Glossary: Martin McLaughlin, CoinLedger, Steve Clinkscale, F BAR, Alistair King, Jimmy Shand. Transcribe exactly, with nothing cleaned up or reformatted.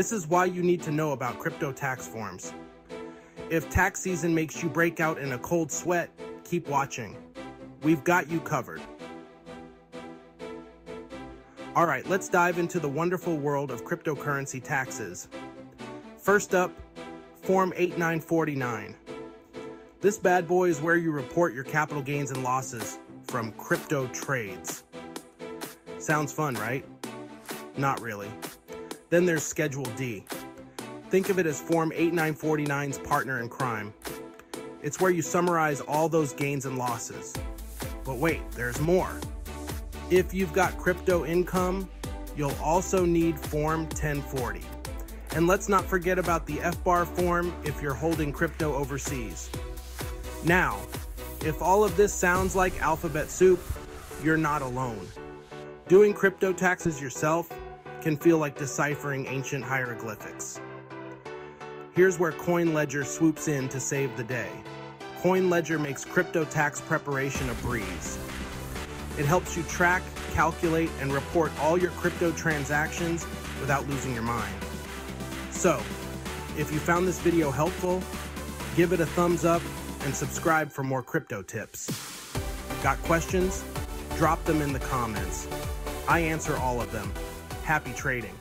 This is why you need to know about crypto tax forms. If tax season makes you break out in a cold sweat, keep watching. We've got you covered. All right, let's dive into the wonderful world of cryptocurrency taxes. First up, Form eighty-nine forty-nine. This bad boy is where you report your capital gains and losses from crypto trades. Sounds fun, right? Not really. Then there's Schedule D. Think of it as Form eighty-nine forty-nine's partner in crime. It's where you summarize all those gains and losses. But wait, there's more. If you've got crypto income, you'll also need Form ten forty. And let's not forget about the F BAR form if you're holding crypto overseas. Now, if all of this sounds like alphabet soup, you're not alone. Doing crypto taxes yourself can feel like deciphering ancient hieroglyphics. Here's where CoinLedger swoops in to save the day. CoinLedger makes crypto tax preparation a breeze. It helps you track, calculate, and report all your crypto transactions without losing your mind. So, if you found this video helpful, give it a thumbs up and subscribe for more crypto tips. Got questions? Drop them in the comments. I answer all of them. Happy trading.